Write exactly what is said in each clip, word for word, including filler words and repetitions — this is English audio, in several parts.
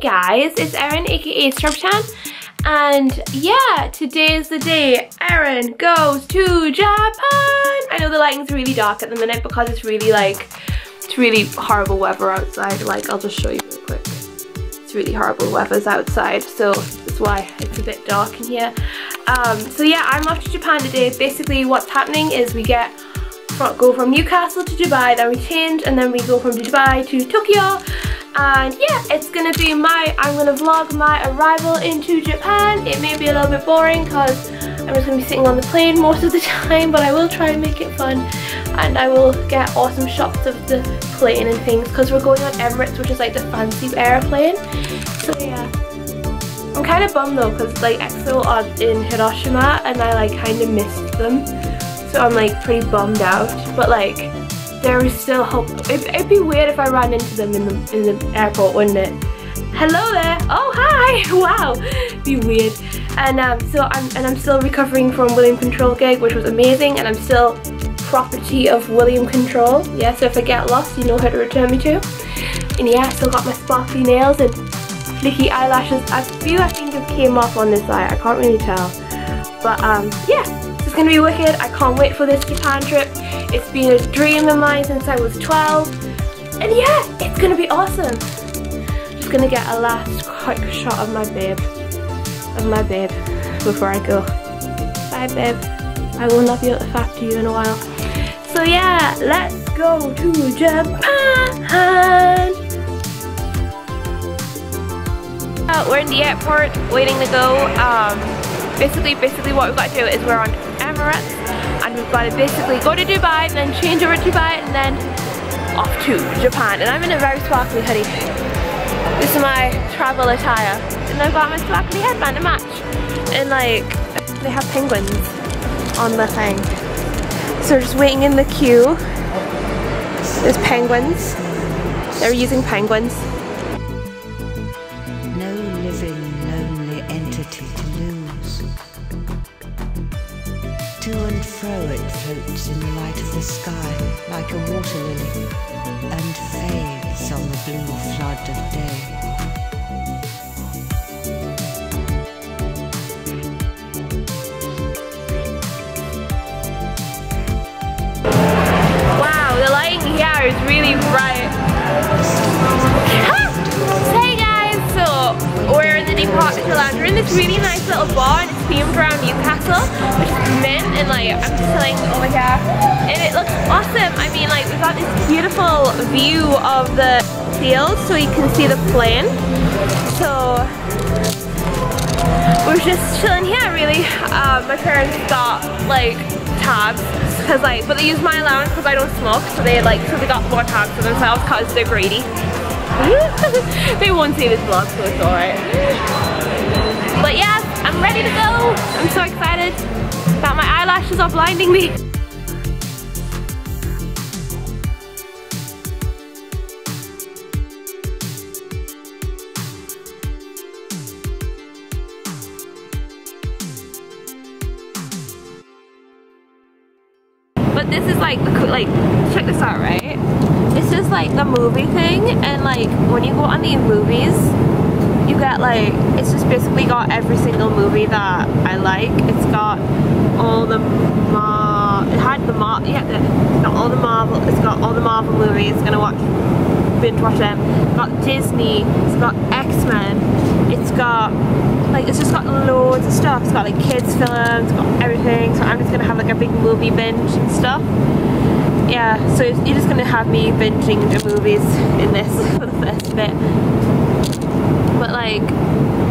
Hey guys, it's Erin aka Strawberrichan, and yeah, today is the day Erin goes to Japan. I know the lighting's really dark at the minute because it's really like, it's really horrible weather outside. Like, I'll just show you real quick. It's really horrible weather's outside, so that's why it's a bit dark in here. Um, so yeah, I'm off to Japan today. Basically what's happening is we get go from Newcastle to Dubai, then we change, and then we go from Dubai to Tokyo. And yeah, it's gonna be my, I'm gonna vlog my arrival into Japan. It may be a little bit boring because I'm just gonna be sitting on the plane most of the time, but I will try and make it fun, and I will get awesome shots of the plane and things because we're going on Emirates, which is like the fancy airplane. So yeah, I'm kind of bummed though because like Exo are in Hiroshima and I like kind of missed them. So I'm like pretty bummed out, but like there is still hope. It'd, it'd be weird if I ran into them in the in the airport, wouldn't it? Hello there. Oh hi. Wow. It'd be weird. And um, so I'm and I'm still recovering from William Control gig, which was amazing, and I'm still property of William Control. Yeah. So if I get lost, you know who to return me to. And yeah, I still got my sparkly nails and flicky eyelashes. A few I think came off on this eye. I can't really tell. But um, yeah. It's gonna be wicked. I can't wait for this Japan trip. It's been a dream of mine since I was twelve, and yeah, it's gonna be awesome. I'm just gonna get a last quick shot of my babe, of my babe, before I go. Bye babe, I will not be able to talk to you in a while. So yeah, let's go to Japan. Oh, we're in the airport, waiting to go. Um, basically, basically what we've got to do is we're on Emirates, and we've got to basically go to Dubai, and then change over to Dubai, and then off to Japan. And I'm in a very sparkly hoodie. This is my travel attire, and I've got my sparkly headband to match. And like, they have penguins on the thing, so we're just waiting in the queue. There's penguins. They're using penguins. No living lonely entity to lose. To and fro it floats in the light of the sky like a water lily, and fades on the blue flood of day. Wow, the lighting here is really bright. Ah! Hey guys, so we're in the departure lounge. We're in this really nice little bar, and it's themed around Newcastle, which is mint. And like, I'm just like, oh my god, and it looks awesome. I mean, like, we've got this beautiful view of the field, so you can see the plane. So we're just chilling here, really. Uh, my parents got like tabs, cause like, but they use my allowance because I don't smoke, so they like, so they got more tabs for themselves because they're greedy. They won't see this vlog, so it's alright. But yeah, I'm ready to go. I'm so excited. That my eyelashes are blinding me. But this is like, like, check this out, right? It's just like the movie thing, and like when you go on these movies, you get like, it's just basically got every single movie that I like. It's got all the Mar it had the Mar yeah, the, not all the Marvel. It's got all the Marvel movies. Gonna watch, binge watch them. It's got Disney. It's got X-Men. It's got like, it's just got loads of stuff. It's got like kids films. It's got everything. So I'm just gonna have like a big movie binge and stuff. Yeah. So you're just gonna have me binging the movies in this for the first bit. But like,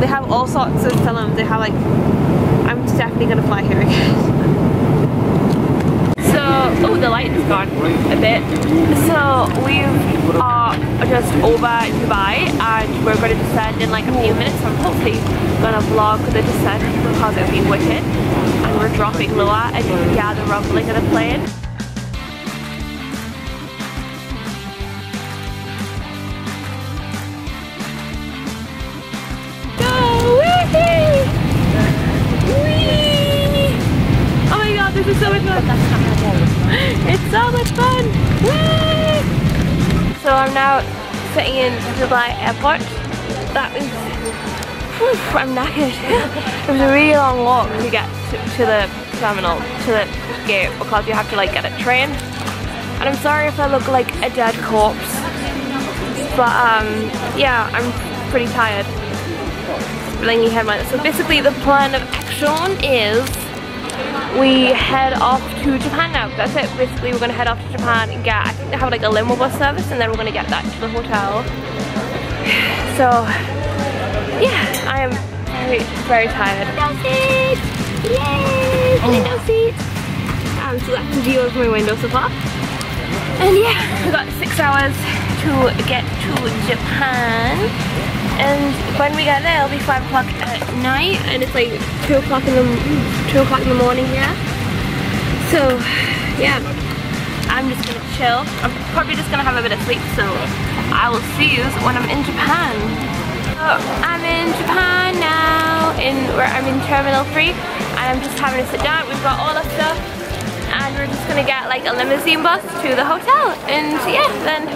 they have all sorts of films. They have like, I'm definitely gonna fly here again. So, oh, the light is gone a bit. So we are just over in Dubai, and we're gonna descend in like a few minutes. So I'm hopefully gonna vlog the descent because it'll be wicked. And we're dropping lower, and you can hear the rumbling of the plane. This is so much fun. It's so much fun. Whee! So I'm now sitting in Dubai airport. that is, whew, I'm knackered. It was a really long walk to get to, to the terminal, to the gate, because you have to like get a train. And I'm sorry if I look like a dead corpse, but um, yeah, I'm pretty tired. Blingy head mine. So basically the plan of action is we head off to Japan now. That's it. Basically we're gonna head off to Japan and get, I think they have like a limo bus service, and then we're gonna get that to the hotel. So yeah, I am very, very tired. Window seat! Yay! Window seat! Um, so that's the view of my window so far. And yeah, I got six hours to get to Japan. And when we get there, it'll be five o'clock at night, and it's like two o'clock in the two o'clock in the morning here. So yeah, I'm just gonna chill. I'm probably just gonna have a bit of sleep. So I will see you when I'm in Japan. So I'm in Japan now, in where I'm in Terminal Three, and I'm just having to sit down. We've got all our stuff, and we're just gonna get like a limousine bus to the hotel, and yeah, then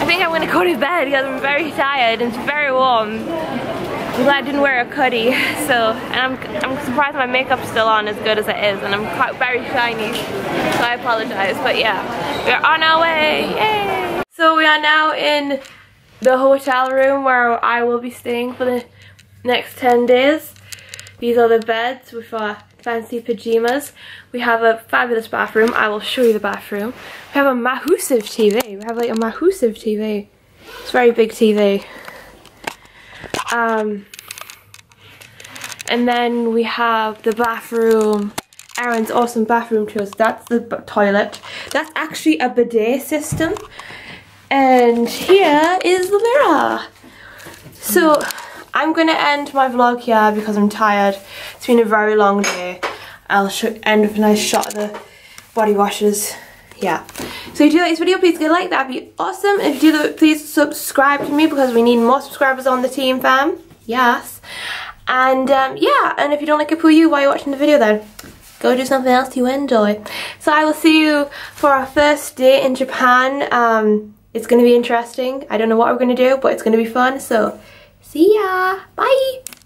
I think I'm gonna go to bed because I'm very tired and it's very warm. I'm glad I didn't wear a hoodie, so, and I'm I'm surprised my makeup's still on as good as it is, and I'm quite very shiny, so I apologize. But yeah, we're on our way. Yay! So we are now in the hotel room where I will be staying for the next ten days. These are the beds with our fancy pajamas. We have a fabulous bathroom. I will show you the bathroom. We have a massive T V. We have like a massive T V. It's a very big T V. Um, and then we have the bathroom. Erin's awesome bathroom to us. That's the toilet. That's actually a bidet system. And here is the mirror. So I'm gonna end my vlog here because I'm tired. It's been a very long day. I'll sh end with a nice shot of the body washes. Yeah. So if you do like this video, please give a like. That'd be awesome. If you do that, please subscribe to me because we need more subscribers on the team, fam. Yes. And um, yeah. And if you don't like it, for you, while you're watching the video, then go do something else you enjoy. So I will see you for our first day in Japan. Um, it's gonna be interesting. I don't know what we're gonna do, but it's gonna be fun. So. See ya! Bye!